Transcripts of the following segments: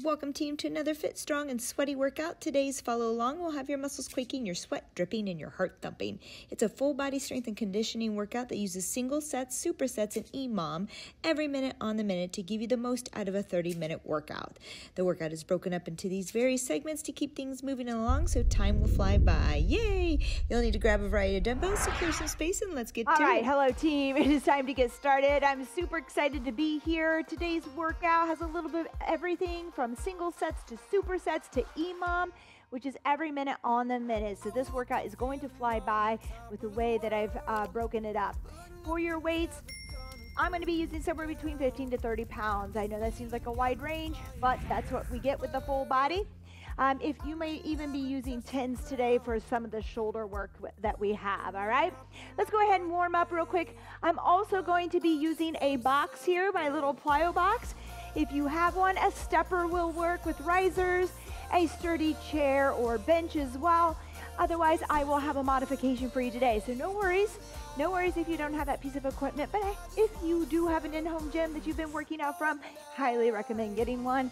Welcome team to another fit, strong, and sweaty workout. Today's follow along will have your muscles quaking, your sweat dripping, and your heart thumping. It's a full body strength and conditioning workout that uses single sets, supersets, and EMOM every minute on the minute to give you the most out of a 30-minute workout. The workout is broken up into these various segments to keep things moving along so time will fly by. Yay! You'll need to grab a variety of dumbbells, secure some space, and let's get to it. All right, hello team. It is time to get started. I'm super excited to be here. Today's workout has a little bit of everything from single sets to supersets to EMOM, which is every minute on the minute. So this workout is going to fly by with the way that I've broken it up. For your weights, I'm gonna be using somewhere between 15 to 30 pounds. I know that seems like a wide range, but that's what we get with the full body. If you may even be using 10s today for some of the shoulder work that we have, all right? Let's go ahead and warm up real quick. I'm also going to be using a box here, my little plyo box. If you have one, a stepper will work with risers, a sturdy chair or bench as well. Otherwise, I will have a modification for you today. So no worries. No worries if you don't have that piece of equipment. But if you do have an in-home gym that you've been working out from, highly recommend getting one.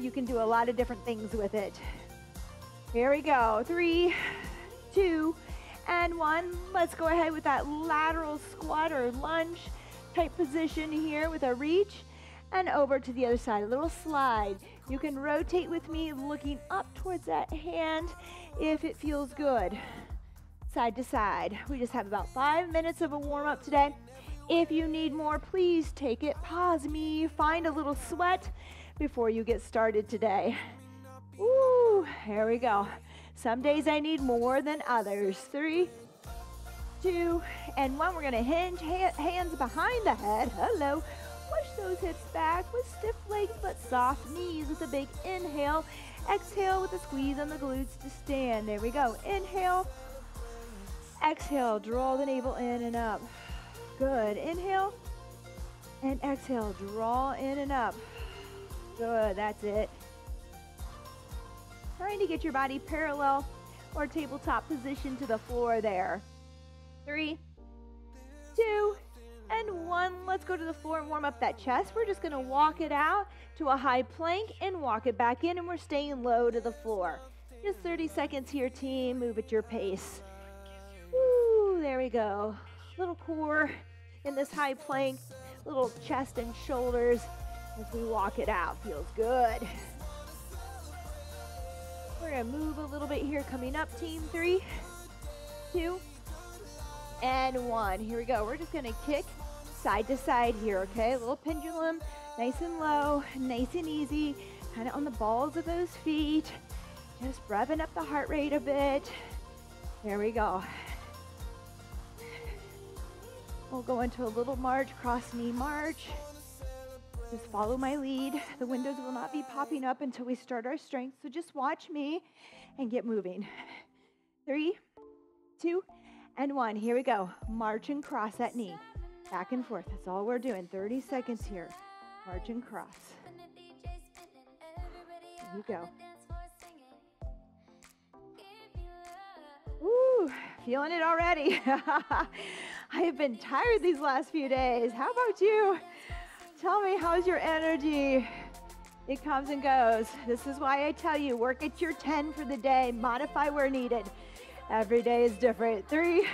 You can do a lot of different things with it. Here we go. 3, 2, and 1. Let's go ahead with that lateral squat or lunge type position here with a reach. And over to the other side, a little slide. You can rotate with me looking up towards that hand if it feels good. Side to side. We just have about 5 minutes of a warm up today. If you need more, please take it, pause me, find a little sweat before you get started today. Ooh, here we go. Some days I need more than others. 3, 2, and 1. We're gonna hinge hands behind the head, hello. Push those hips back with stiff legs but soft knees with a big inhale. Exhale with a squeeze on the glutes to stand. There we go. Inhale. Exhale. Draw the navel in and up. Good. Inhale. And exhale. Draw in and up. Good. That's it. Trying to get your body parallel or tabletop position to the floor there. 3, 2, and 1, let's go to the floor and warm up that chest. We're just gonna walk it out to a high plank and walk it back in, and we're staying low to the floor. Just 30 seconds here, team. Move at your pace. Woo, there we go. Little core in this high plank, little chest and shoulders as we walk it out. Feels good. We're gonna move a little bit here coming up, team. 3, 2, and 1. Here we go. We're just gonna kick side to side here, okay? A little pendulum, nice and low, nice and easy, kind of on the balls of those feet. Just revving up the heart rate a bit. There we go. We'll go into a little march, cross knee march. Just follow my lead. The windows will not be popping up until we start our strength, so just watch me and get moving. 3, 2, and 1. Here we go. March and cross that knee. Back and forth. That's all we're doing. 30 seconds here. March and cross. There you go. Ooh, feeling it already. I have been tired these last few days. How about you? Tell me, how's your energy? It comes and goes. This is why I tell you, work at your 10 for the day. Modify where needed. Every day is different. 3,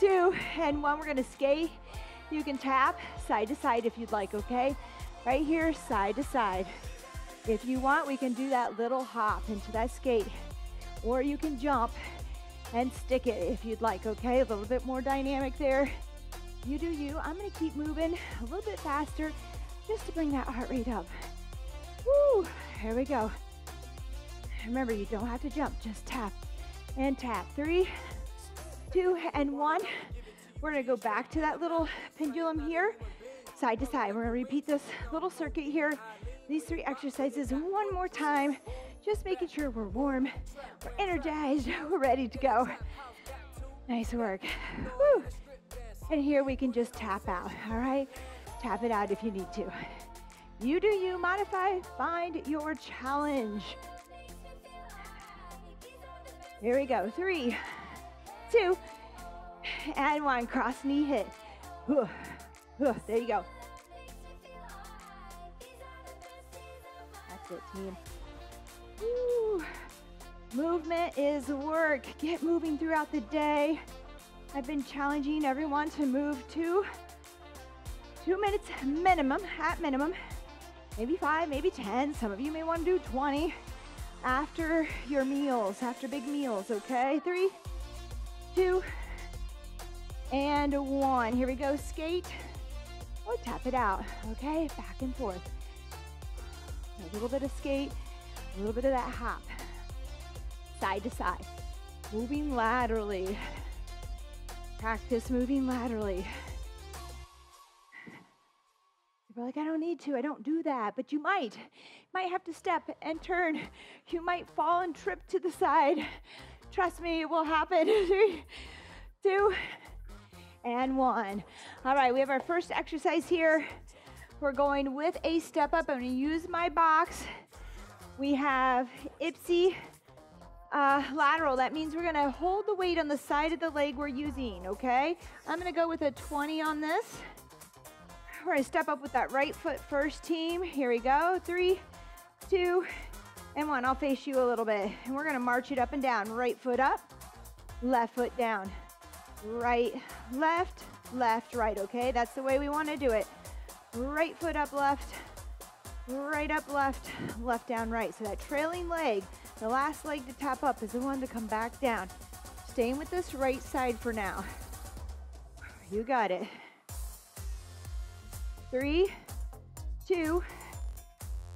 2, and 1. We're gonna skate. You can tap side to side if you'd like, okay? Right here, side to side. If you want, we can do that little hop into that skate, or you can jump and stick it if you'd like, okay? A little bit more dynamic there. You do you. I'm gonna keep moving a little bit faster just to bring that heart rate up. Woo, here we go. Remember, you don't have to jump, just tap. And tap. 3, 2, and 1. We're gonna go back to that little pendulum here, side to side. We're gonna repeat this little circuit here, these 3 exercises one more time, just making sure we're warm, we're energized, we're ready to go. Nice work. Woo. And here we can just tap out, all right? Tap it out if you need to. You do you, modify, find your challenge. Here we go. 3, 2, and 1. Cross knee hit. There you go. That's it, team. Woo. Movement is work. Get moving throughout the day. I've been challenging everyone to move 2 minutes minimum, at minimum, maybe 5, maybe 10. Some of you may want to do 20 after your meals, after big meals, okay? 3, 2, and 1. Here we go, skate or tap it out, okay? Back and forth. A little bit of skate, a little bit of that hop. Side to side, moving laterally. Practice moving laterally. You're like, I don't need to, I don't do that, but you might have to step and turn. You might fall and trip to the side. Trust me, it will happen. 3, 2, and 1. All right, we have our first exercise here. We're going with a step up. I'm gonna use my box. We have Ipsi. Lateral, that means we're gonna hold the weight on the side of the leg we're using, okay? I'm gonna go with a 20 on this. We're gonna step up with that right foot first, team. Here we go, 3, 2, and 1. I'll face you a little bit. And we're gonna march it up and down. Right foot up, left foot down. Right, left, right, okay? That's the way we wanna do it. Right foot up, left, down, right. So that trailing leg, the last leg to tap up is the one to come back down. Staying with this right side for now. You got it. 3, 2,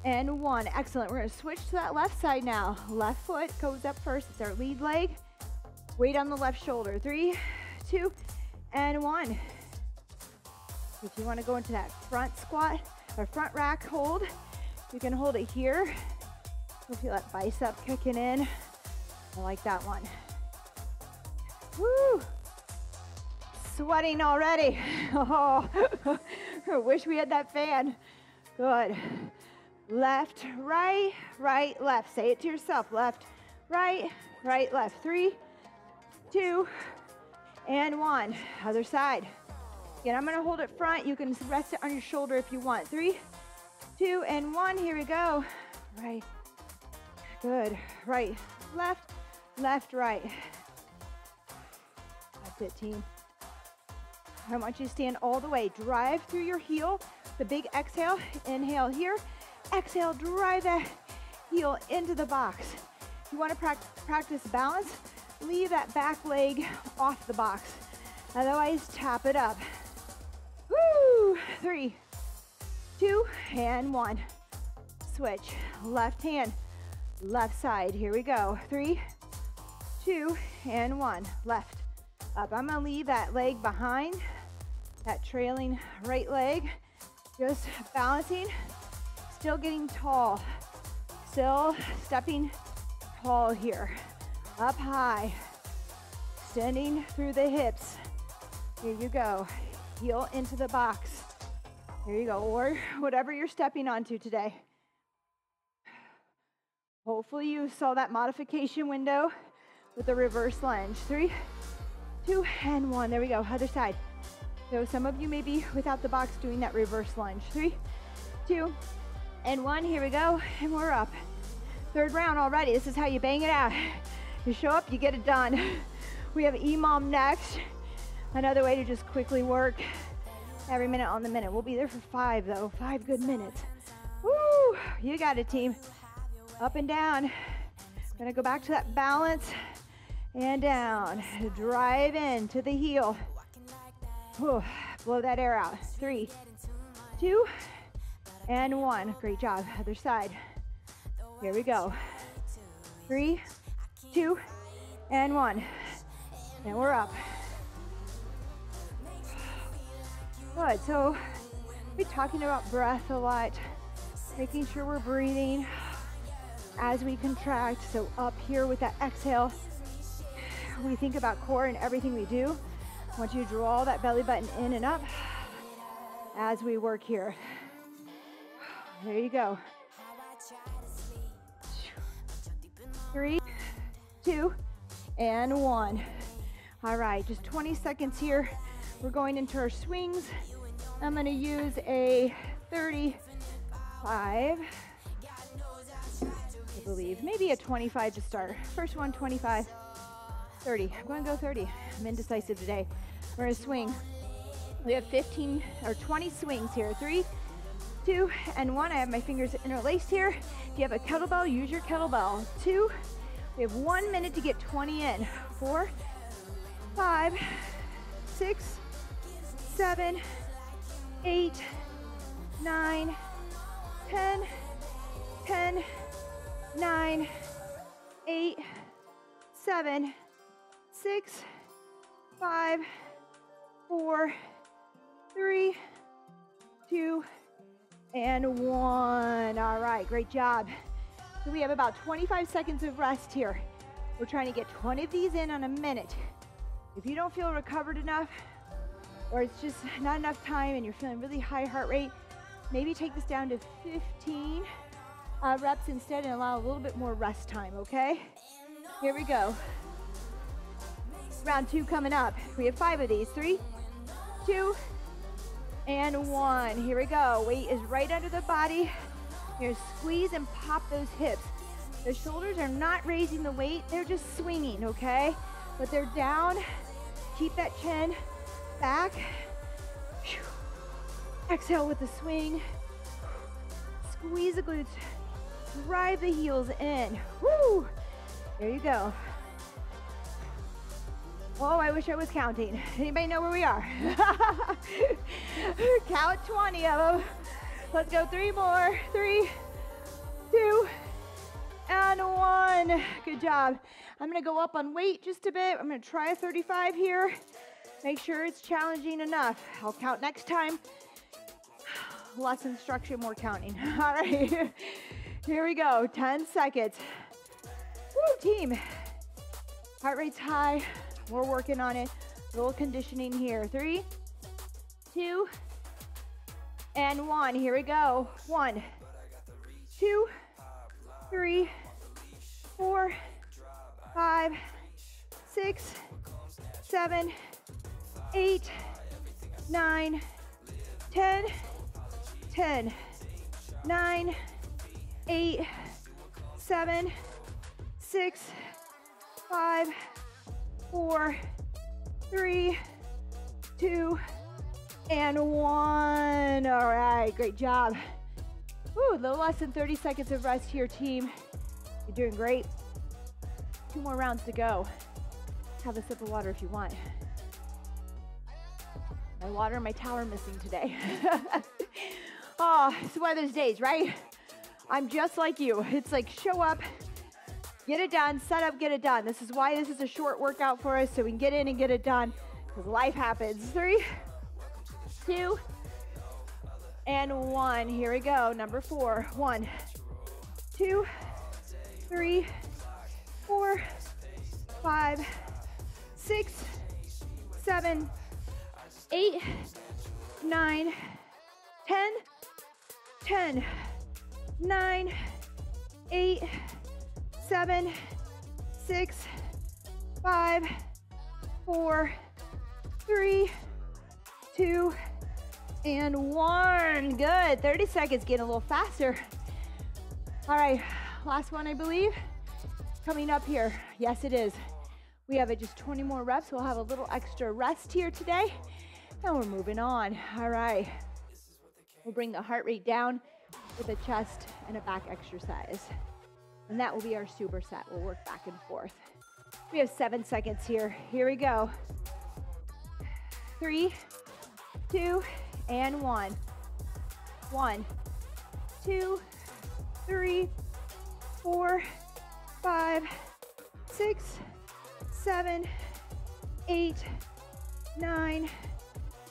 and 1. Excellent. We're gonna switch to that left side now. Left foot goes up first. It's our lead leg. Weight on the left shoulder. 3, 2, and 1. If you wanna go into that front squat or front rack hold, you can hold it here. You'll feel that bicep kicking in. I like that one. Woo! Sweating already. Oh, I wish we had that fan. Good. Left, right, left. Say it to yourself. Left, right, left. 3, 2, and 1. Other side. Again, I'm gonna hold it front. You can rest it on your shoulder if you want. 3, 2, and 1. Here we go. Right. Good, right, left, right. That's it, team. I want you to stand all the way. Drive through your heel, the big exhale. Inhale here, exhale, drive that heel into the box. You wanna practice balance, leave that back leg off the box. Otherwise, tap it up. Woo! 3, 2, and 1. Switch, left hand. Left side, here we go. 3, 2, and 1. Left, up. I'm gonna leave that leg behind, that trailing right leg. Just balancing, still getting tall. Still stepping tall here. Up high, extending through the hips. Here you go, heel into the box. Here you go, or whatever you're stepping onto today. Hopefully you saw that modification window with the reverse lunge. 3, 2, and 1. There we go, other side. So some of you may be without the box doing that reverse lunge. 3, 2, and 1. Here we go, and we're up. Third round already. This is how you bang it out. You show up, you get it done. We have EMOM next. Another way to just quickly work every minute on the minute. We'll be there for 5 though, 5 good minutes. Woo, you got it, team. Up and down. I'm gonna go back to that balance and down. Drive in to the heel. Whew. Blow that air out. 3, 2, and 1. Great job. Other side. Here we go. 3, 2, and 1. And we're up. Good. So we're talking about breath a lot, making sure we're breathing as we contract. So up here with that exhale, we think about core in everything we do. I want you to draw that belly button in and up as we work here. There you go. 3, 2, and 1. All right, just 20 seconds here. We're going into our swings. I'm gonna use a 35. believe. Maybe a 25 to start. First one, 25, 30. I'm going to go 30. I'm indecisive today. We're going to swing. We have 15 or 20 swings here. 3, 2, and 1. I have my fingers interlaced here. If you have a kettlebell, use your kettlebell. 2. We have 1 minute to get 20 in. 4, 5, 6, 7, 8, 9, 10, 10, 9, 8, 7, 6, 5, 4, 3, 2, and 1. All right, great job. So we have about 25 seconds of rest here. We're trying to get 20 of these in on a minute. If you don't feel recovered enough, or it's just not enough time and you're feeling really high heart rate, maybe take this down to 15 reps instead and allow a little bit more rest time, okay? Here we go. Round 2 coming up. We have 5 of these. 3, 2, and 1. Here we go. Weight is right under the body. You're gonna squeeze and pop those hips. The shoulders are not raising the weight. They're just swinging, okay? But they're down. Keep that chin back. Exhale with the swing. Squeeze the glutes. Drive the heels in. Woo! There you go. Oh, I wish I was counting. Anybody know where we are? Count 20 of them. Let's go 3 more. 3, 2, and 1. Good job. I'm gonna go up on weight just a bit. I'm gonna try a 35 here. Make sure it's challenging enough. I'll count next time. Less instruction, more counting. All right, here we go. 10 seconds. Woo, team. Heart rate's high. We're working on it. A little conditioning here. 3, 2, and 1. Here we go. 1, 2, 3, 4, 5, 6, 7, 8, 9, 10, 10, 9, 8, 7, 6, 5, 4, 3, 2, and 1. All right, great job. Ooh, a little less than 30 seconds of rest here, team. You're doing great. 2 more rounds to go. Have a sip of water if you want. My water and my towel are missing today. Oh, it's one of those days, right? I'm just like you. It's like show up, get it done, set up, get it done. This is why this is a short workout for us, so we can get in and get it done, because life happens. 3, 2, and 1. Here we go. Number 4. 1, 2, 3, 4, 5, 6, 7, 8, 9, 10, 10, 9, 8, 7, 6, 5, 4, 3, 2, and 1. Good. 30 seconds. Getting a little faster. All right. Last one, I believe. Coming up here. Yes, it is. We have just 20 more reps. We'll have a little extra rest here today. And we're moving on. All right. We'll bring the heart rate down with a chest and a back exercise. And that will be our superset. We'll work back and forth. We have 7 seconds here. Here we go. 3, 2, and 1. 1, 2, 3, 4, 5, 6, 7, 8, 9,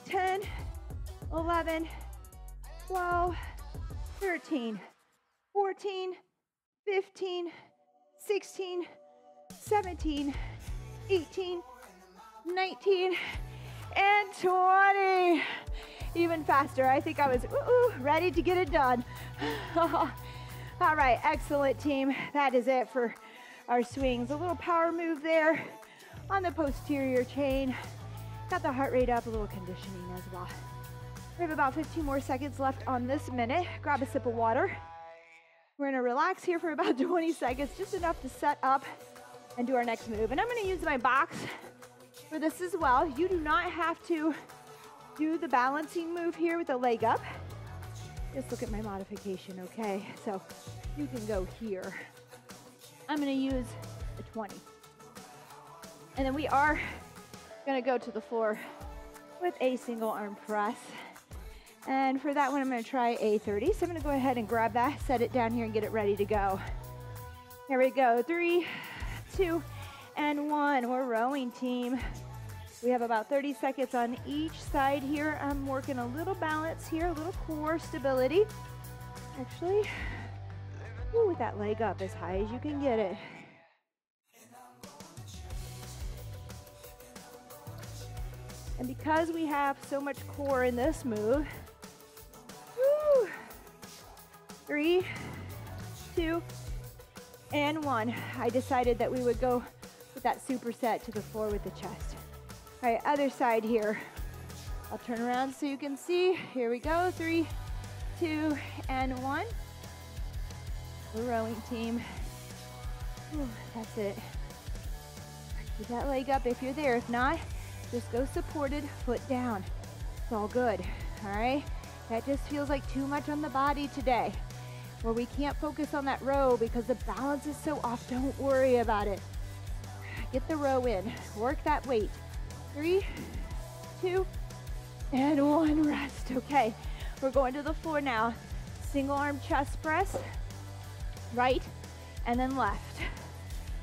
10, 11, 12, 13, 14, 15, 16, 17, 18, 19, and 20. Even faster. I think I was ready to get it done. All right, excellent team. That is it for our swings. A little power move there on the posterior chain. Got the heart rate up, a little conditioning as well. We have about 15 more seconds left on this minute. Grab a sip of water. We're gonna relax here for about 20 seconds, just enough to set up and do our next move. And I'm gonna use my box for this as well. You do not have to do the balancing move here with the leg up. Just look at my modification, okay? So you can go here. I'm gonna use the 20. And then we are gonna go to the floor with a single arm press. And for that one, I'm gonna try a 30. So I'm gonna go ahead and grab that, set it down here and get it ready to go. Here we go, 3, 2, and 1. We're rowing, team. We have about 30 seconds on each side here. I'm working a little balance here, a little core stability. Actually, ooh, with that leg up as high as you can get it. And because we have so much core in this move, woo, 3, 2, and 1. I decided that we would go with that superset to the floor with the chest. All right, other side here. I'll turn around so you can see. Here we go, 3, 2, and 1. We're rowing, team. Ooh, that's it. Keep that leg up if you're there. If not, just go supported, foot down. It's all good, all right? That just feels like too much on the body today, where we can't focus on that row because the balance is so off. Don't worry about it. Get the row in, work that weight. 3, 2, and 1, rest, okay? We're going to the floor now. Single arm chest press, right, and then left.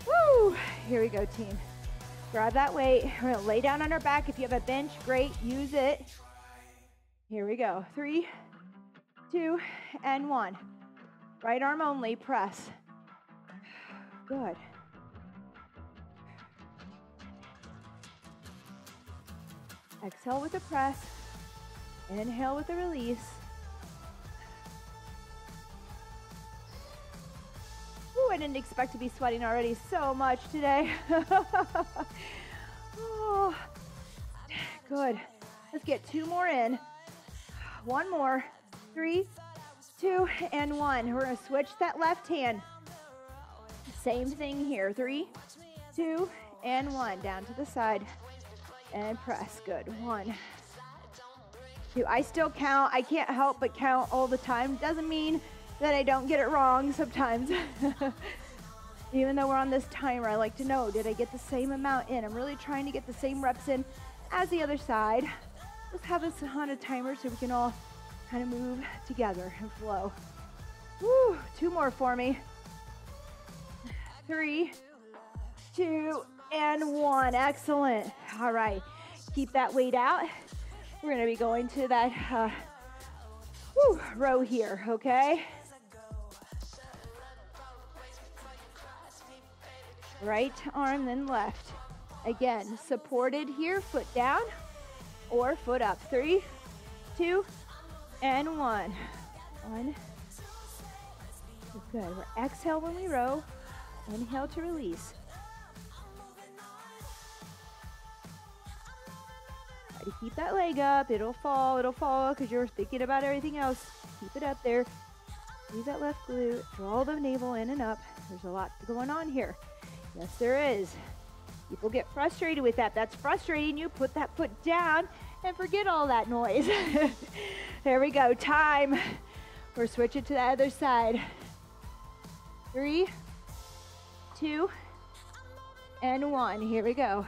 Woo, here we go, team. Grab that weight, we're gonna lay down on our back. If you have a bench, great, use it. Here we go, 3, 2, and 1. Right arm only, press. Good. Exhale with a press, inhale with a release. Ooh, I didn't expect to be sweating already so much today. Oh, good. Let's get 2 more in. 1 more. 3, 2, and 1. We're gonna switch that left hand. Same thing here. 3, 2, and 1. Down to the side. And press, good, 1, 2. I still count, I can't help but count all the time. Doesn't mean that I don't get it wrong sometimes. Even though we're on this timer, I like to know, did I get the same amount in? I'm really trying to get the same reps in as the other side. Let's have this on a timer so we can all kind of move together and flow. Woo, 2 more for me. 3, 2, and 1, excellent. All right, keep that weight out. We're gonna be going to that row here, okay? Right arm, then left. Again, supported here, foot down or foot up. 3, 2, and 1. 1, good, we're exhale when we row, inhale to release. To keep that leg up, it'll fall, because you're thinking about everything else. Keep it up there. Use that left glute, draw the navel in and up. There's a lot going on here. Yes, there is. People get frustrated with that. That's frustrating you. Put that foot down and forget all that noise. There we go, time. We're switching to the other side. 3, 2, and 1. Here we go.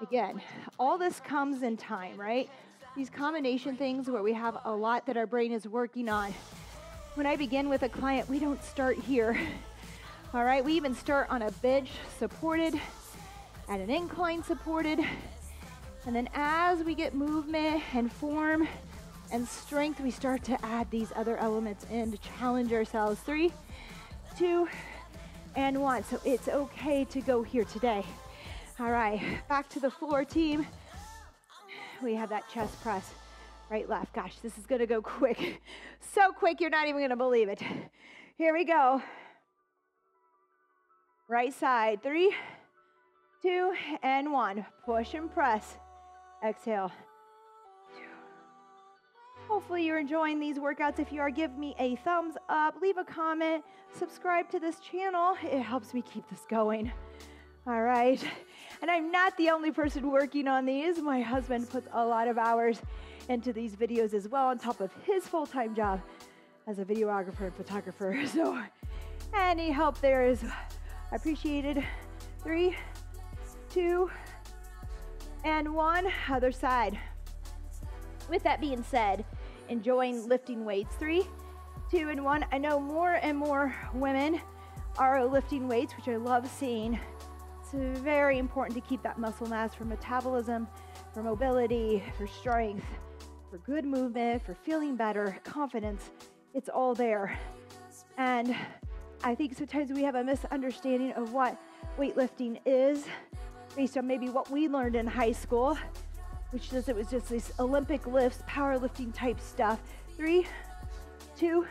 Again, all this comes in time, right? These combination things where we have a lot that our brain is working on. When I begin with a client, we don't start here. All right, we even start on a bench supported, at an incline supported, and then as we get movement and form and strength, we start to add these other elements in to challenge ourselves. 3, 2, and 1. So it's okay to go here today. All right, back to the floor, team. We have that chest press, right, left. Gosh, this is gonna go quick. So quick, you're not even gonna believe it. Here we go. Right side, 3, 2, and 1. Push and press. Exhale. Hopefully you're enjoying these workouts. If you are, give me a thumbs up, leave a comment, subscribe to this channel. It helps me keep this going. All right. And I'm not the only person working on these. My husband puts a lot of hours into these videos as well, on top of his full-time job as a videographer and photographer. So any help there is appreciated. 3, 2, and 1, other side. With that being said, enjoying lifting weights. 3, 2, and 1. I know more and more women are lifting weights, which I love seeing. It's very important to keep that muscle mass for metabolism, for mobility, for strength, for good movement, for feeling better, confidence. It's all there. And I think sometimes we have a misunderstanding of what weightlifting is based on maybe what we learned in high school, which says it was just these Olympic lifts, powerlifting type stuff. 3, 2,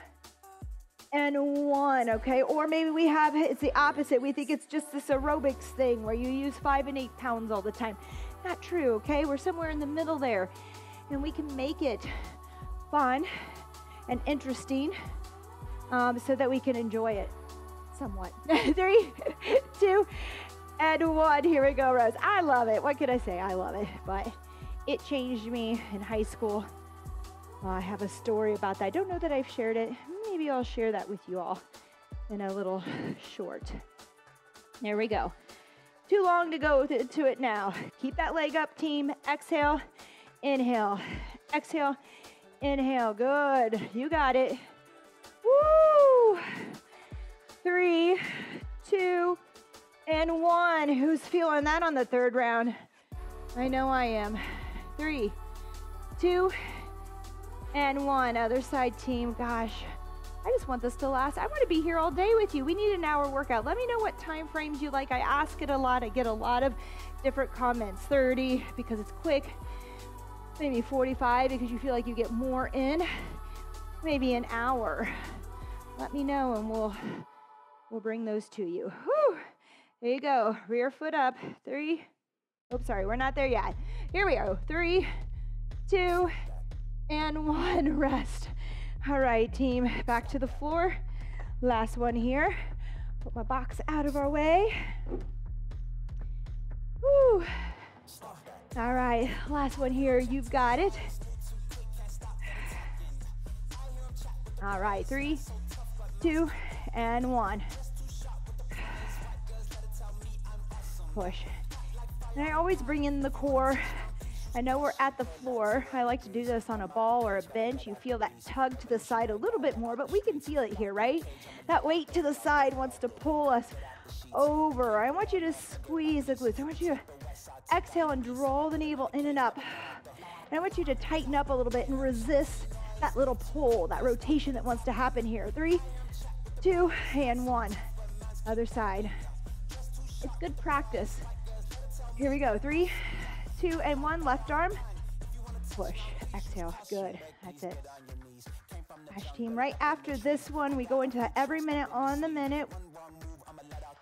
and 1, okay? Or maybe we have, it's the opposite. We think it's just this aerobics thing where you use 5 and 8 pounds all the time. Not true, okay? We're somewhere in the middle there, and we can make it fun and interesting so that we can enjoy it somewhat. 3, 2, and 1, here we go, Rose. I love it. What can I say? I love it, but it changed me in high school. I have a story about that. I don't know that I've shared it. Maybe I'll share that with you all in a little short. There we go. Too long to go to it now. Keep that leg up, team. Exhale, inhale, exhale, inhale. Good. You got it. Woo! 3, 2, and 1. Who's feeling that on the third round? I know I am. 3, 2, and 1. Other side, team. Gosh. I just want this to last. I want to be here all day with you. We need an hour workout. Let me know what time frames you like. I ask it a lot. I get a lot of different comments. 30 because it's quick. Maybe 45 because you feel like you get more in. Maybe an hour. Let me know and we'll bring those to you. Whew. There you go. Rear foot up. 3. Oops, sorry. We're not there yet. Here we go. 3, 2, and 1. Rest. All right, team, back to the floor. Last one here. Put my box out of our way. Woo. All right, last one here. You've got it. All right, 3, 2, and 1. Push. And I always bring in the core. I know we're at the floor. I like to do this on a ball or a bench. You feel that tug to the side a little bit more, but we can feel it here, right? That weight to the side wants to pull us over. I want you to squeeze the glutes. I want you to exhale and draw the navel in and up. And I want you to tighten up a little bit and resist that little pull, that rotation that wants to happen here. 3, 2, and 1. Other side. It's good practice. Here we go. 3, 2, and 1, left arm, push, exhale, good, that's it. Gosh, team, right after this one, we go into that every minute on the minute,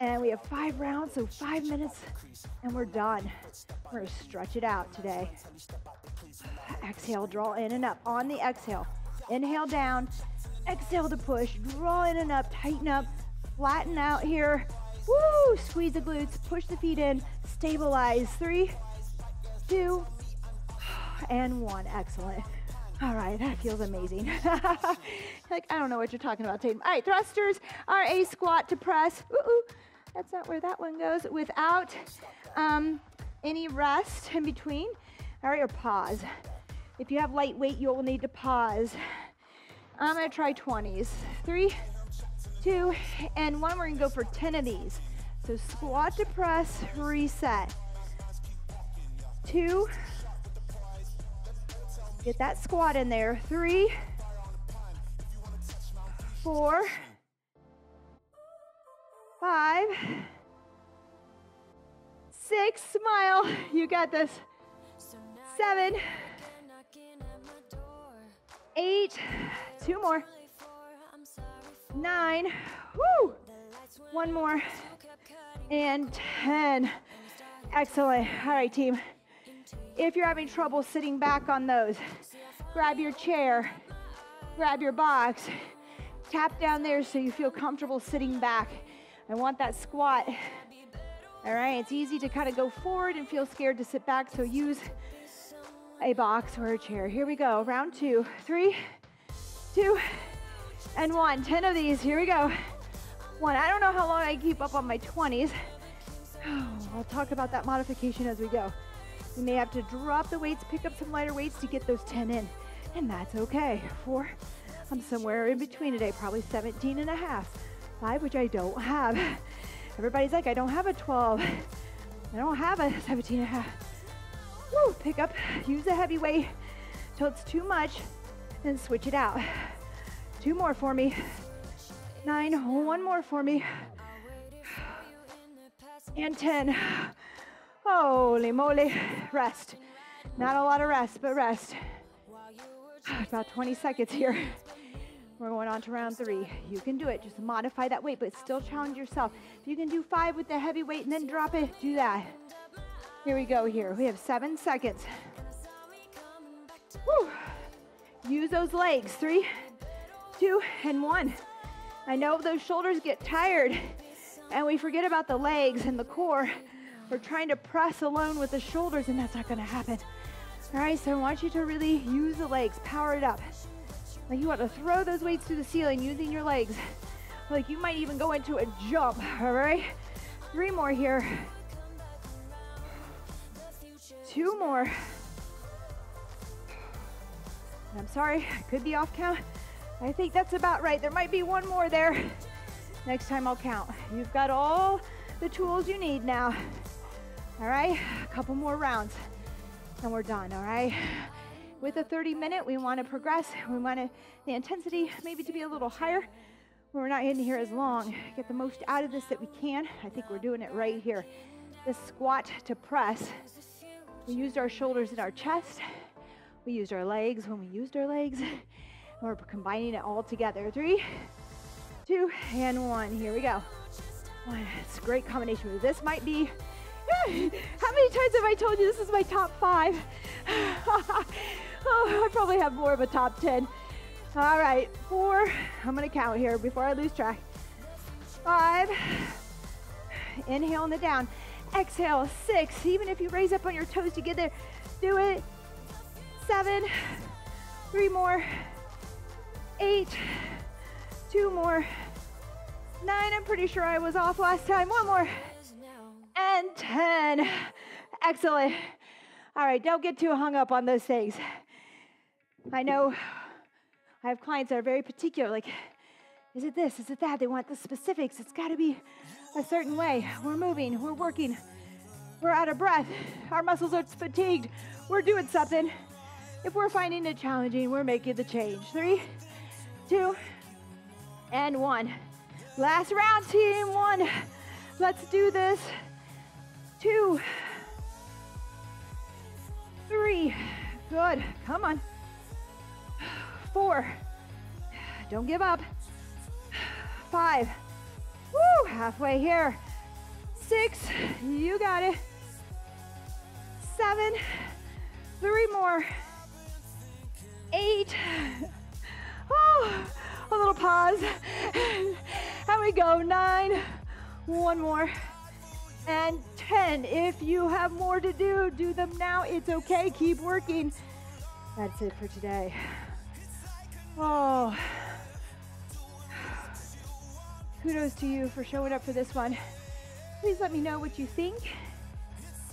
and we have 5 rounds, so 5 minutes, and we're done. We're gonna stretch it out today. Exhale, draw in and up, on the exhale, inhale down, exhale to push, draw in and up, tighten up, flatten out here, woo, squeeze the glutes, push the feet in, stabilize, 3, 2, and 1. Excellent. All right, that feels amazing. Like, I don't know what you're talking about, team. All right, thrusters are a squat to press. Ooh, that's not where that one goes. Without any rest in between. All right, or pause. If you have lightweight, you'll need to pause. I'm going to try 20s. 3, 2, and 1. We're going to go for 10 of these. So squat to press, reset. 2, get that squat in there, 3, 4, 5, 6, smile, you got this, 7, 8, 2 more, 9, woo, 1 more, and 10, excellent. All right, team. If you're having trouble sitting back on those, grab your chair, grab your box, tap down there so you feel comfortable sitting back. I want that squat. All right, it's easy to kind of go forward and feel scared to sit back, so use a box or a chair. Here we go, round two, three, two, and one. 10 of these, here we go. One, I don't know how long I keep up on my 20s. Oh, I'll talk about that modification as we go. You may have to drop the weights, pick up some lighter weights to get those 10 in, and that's okay. Four, I'm somewhere in between today, probably 17 and a half. Five, which I don't have. Everybody's like, I don't have a 12. I don't have a 17 and a half. Woo, pick up, use the heavy weight till it's too much, then switch it out. Two more for me. Nine, one more for me. And 10. Holy moly, rest. Not a lot of rest, but rest. About 20 seconds here. We're going on to round three. You can do it, just modify that weight, but still challenge yourself. If you can do five with the heavy weight and then drop it, do that. Here we go here, we have 7 seconds. Woo. Use those legs, three, two, and one. I know those shoulders get tired and we forget about the legs and the core. We're trying to press alone with the shoulders and that's not gonna happen. All right, so I want you to really use the legs, power it up. Like you want to throw those weights to the ceiling using your legs. Like you might even go into a jump, all right? Three more here. Two more. And I'm sorry, I could be off count. I think that's about right. There might be one more there. Next time I'll count. You've got all the tools you need now. All right, a couple more rounds and we're done, all right? With a 30-minute, we want to progress. We want the intensity maybe to be a little higher. We're not in here as long. Get the most out of this that we can. I think we're doing it right here. This squat to press. We used our shoulders and our chest. We used our legs when we used our legs. And we're combining it all together. Three, two, and one. Here we go. One. It's a great combination move. This might be... How many times have I told you this is my top 5? Oh, I probably have more of a top 10. All right, 4, I'm gonna count here before I lose track. 5, inhale on the down, exhale, 6, even if you raise up on your toes to get there, do it. 7, 3 more, 8, 2 more, 9, I'm pretty sure I was off last time, 1 more, and 10, excellent. All right, don't get too hung up on those things. I know I have clients that are very particular, like, is it this, is it that? They want the specifics, it's gotta be a certain way. We're moving, we're working, we're out of breath, our muscles are fatigued, we're doing something. If we're finding it challenging, we're making the change. 3, 2, and 1. Last round, team 1. Let's do this. 2, 3, good, come on. 4, don't give up. 5, woo, halfway here. 6, you got it. 7, 3 more. 8, oh, a little pause. There we go, 9, 1 more. And 10. If you have more to do, do them now. It's okay. Keep working. That's it for today. Oh. Kudos to you for showing up for this one. Please let me know what you think.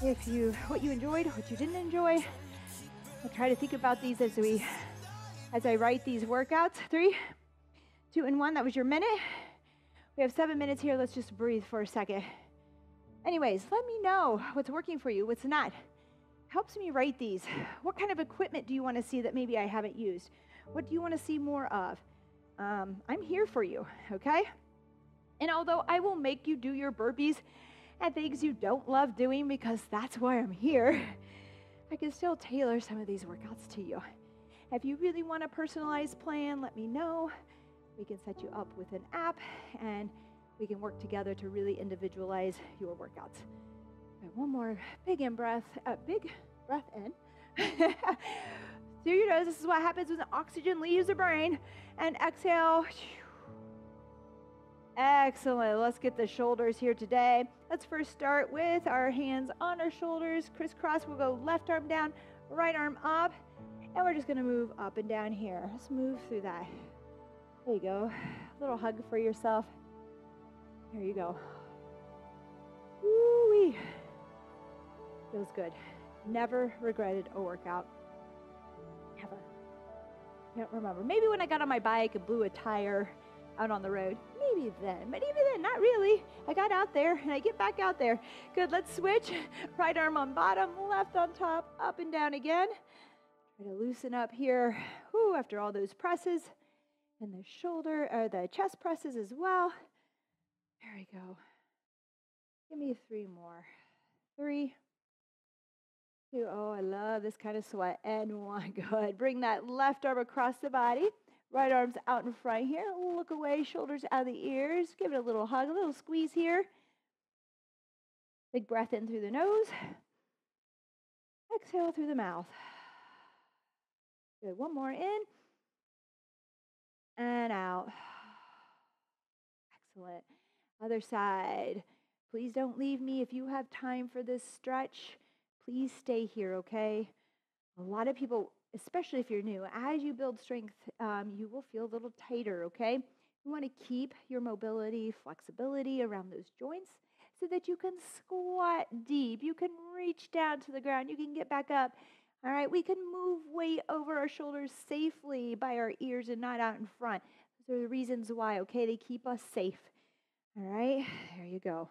If you, what you enjoyed, what you didn't enjoy. I'll try to think about these as I write these workouts. 3, 2, and 1. That was your minute. We have 7 minutes here. Let's just breathe for a second. Anyways, let me know what's working for you, what's not. Helps me write these. What kind of equipment do you want to see that maybe I haven't used? What do you want to see more of? I'm here for you, okay? And although I will make you do your burpees and things you don't love doing because that's why I'm here, I can still tailor some of these workouts to you. If you really want a personalized plan, let me know. We can set you up with an app and we can work together to really individualize your workouts. All right, one more big in breath, big breath in. Through your nose, this is what happens when the oxygen leaves the brain. And exhale. Excellent. Let's get the shoulders here today. Let's first start with our hands on our shoulders, crisscross. We'll go left arm down, right arm up, and we're just going to move up and down here. Let's move through that. There you go. A little hug for yourself. There you go. Woo-wee. Feels good. Never regretted a workout. Never. I don't remember. Maybe when I got on my bike and blew a tire out on the road. Maybe then. But even then, not really. I got out there and I get back out there. Good. Let's switch. Right arm on bottom, left on top, up and down again. Try to loosen up here. Woo, after all those presses and the shoulder or the chest presses as well. There we go. Give me three more. 3, 2, oh, I love this kind of sweat. And 1. Good. Bring that left arm across the body. Right arm's out in front here. Look away, shoulders out of the ears. Give it a little hug, a little squeeze here. Big breath in through the nose. Exhale through the mouth. Good. 1 more in. And out. Excellent. Other side. Please don't leave me. If you have time for this stretch, please stay here, okay? A lot of people, especially if you're new, as you build strength, you will feel a little tighter, okay? You want to keep your mobility, flexibility around those joints so that you can squat deep. You can reach down to the ground. You can get back up. All right, we can move weight over our shoulders safely by our ears and not out in front. Those are the reasons why, okay? They keep us safe. All right, there you go.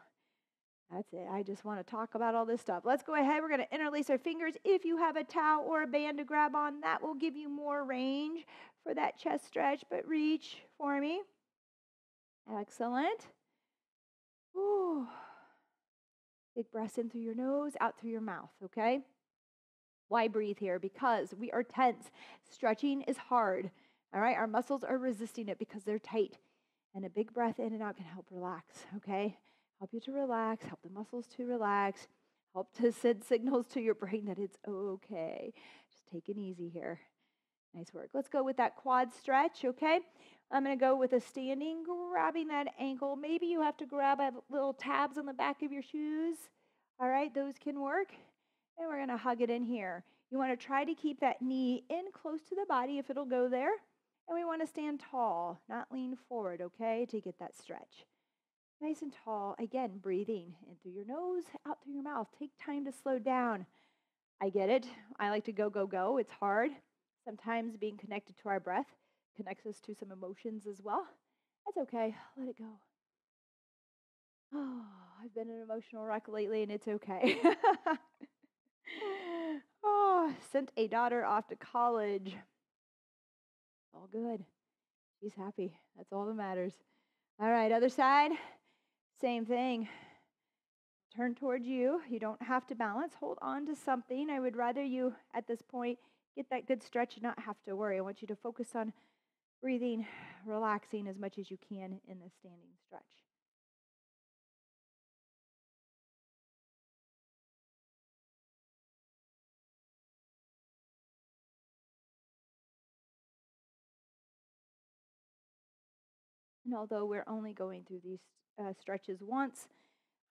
That's it. I just want to talk about all this stuff. Let's go ahead. We're going to interlace our fingers. If you have a towel or a band to grab on, that will give you more range for that chest stretch, but reach for me. Excellent. Ooh. Big breath in through your nose, out through your mouth, okay? Why breathe here? Because we are tense. Stretching is hard, all right? Our muscles are resisting it because they're tight, and a big breath in and out can help relax, okay? Help you to relax, help the muscles to relax, help to send signals to your brain that it's okay. Just take it easy here. Nice work. Let's go with that quad stretch, okay? I'm going to go with a standing, grabbing that ankle. Maybe you have to grab little tabs on the back of your shoes. All right, those can work. And we're going to hug it in here. You want to try to keep that knee in close to the body if it'll go there. And we want to stand tall, not lean forward, okay, to get that stretch. Nice and tall. Again, breathing in through your nose, out through your mouth. Take time to slow down. I get it. I like to go, go, go. It's hard. Sometimes being connected to our breath connects us to some emotions as well. That's okay. Let it go. Oh, I've been an emotional wreck lately, and it's okay. Oh, sent a daughter off to college. All good. She's happy. That's all that matters. All right, other side. Same thing. Turn towards you. You don't have to balance. Hold on to something. I would rather you, at this point, get that good stretch and not have to worry. I want you to focus on breathing, relaxing as much as you can in the standing stretch. And although we're only going through these stretches once,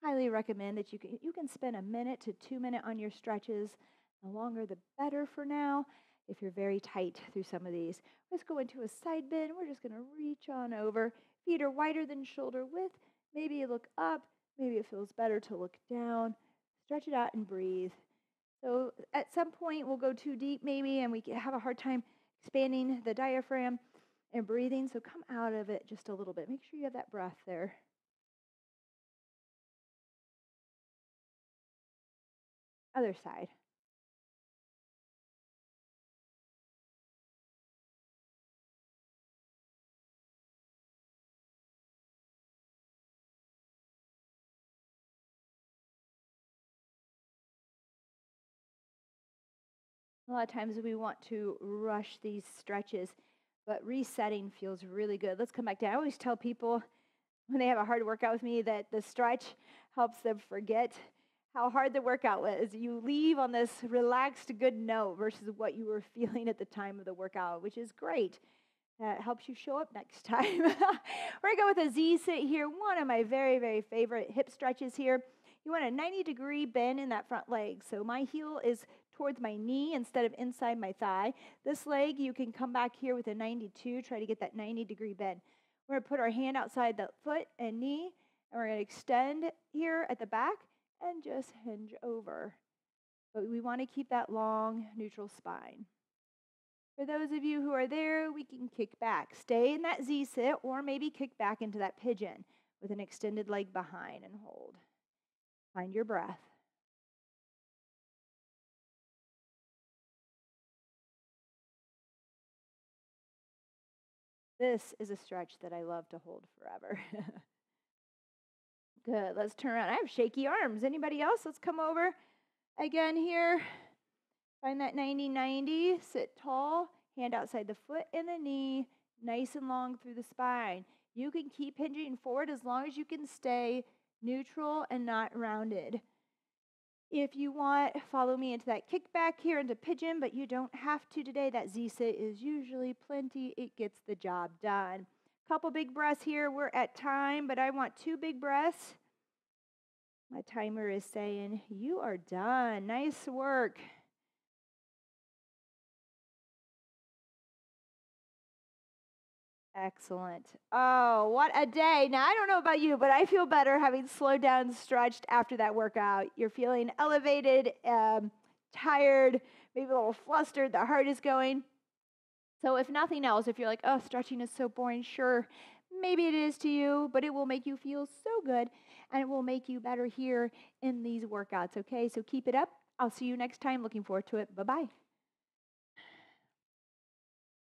highly recommend that you can spend a minute to 2 minutes on your stretches. The longer the better for now if you're very tight through some of these. Let's go into a side bend. We're just going to reach on over. Feet are wider than shoulder width. Maybe you look up. Maybe it feels better to look down. Stretch it out and breathe. So at some point we'll go too deep maybe and we have a hard time expanding the diaphragm and breathing, so come out of it just a little bit. Make sure you have that breath there. Other side. A lot of times we want to rush these stretches, but resetting feels really good. Let's come back down. I always tell people when they have a hard workout with me that the stretch helps them forget how hard the workout was. You leave on this relaxed, good note versus what you were feeling at the time of the workout, which is great. That helps you show up next time. We're going to go with a Z sit here, one of my very, very favorite hip stretches here. You want a 90-degree bend in that front leg. So my heel is towards my knee instead of inside my thigh. This leg, you can come back here with a 92, try to get that 90-degree bend. We're going to put our hand outside the foot and knee, and we're going to extend here at the back and just hinge over. But we want to keep that long, neutral spine. For those of you who are there, we can kick back. Stay in that Z sit or maybe kick back into that pigeon with an extended leg behind and hold. Find your breath. This is a stretch that I love to hold forever. Good, let's turn around. I have shaky arms. Anybody else? Let's come over again here. Find that 90-90, sit tall, hand outside the foot and the knee, nice and long through the spine. You can keep hinging forward as long as you can stay neutral and not rounded. If you want, follow me into that kickback here, into pigeon, but you don't have to today. That Z-sit is usually plenty. It gets the job done. Couple big breaths here. We're at time, but I want 2 big breaths. My timer is saying, you are done. Nice work. Excellent. Oh, what a day. Now, I don't know about you, but I feel better having slowed down and stretched after that workout. You're feeling elevated, tired, maybe a little flustered. The heart is going. So if nothing else, if you're like, oh, stretching is so boring, sure, maybe it is to you, but it will make you feel so good, and it will make you better here in these workouts, okay? So keep it up. I'll see you next time. Looking forward to it. Bye-bye.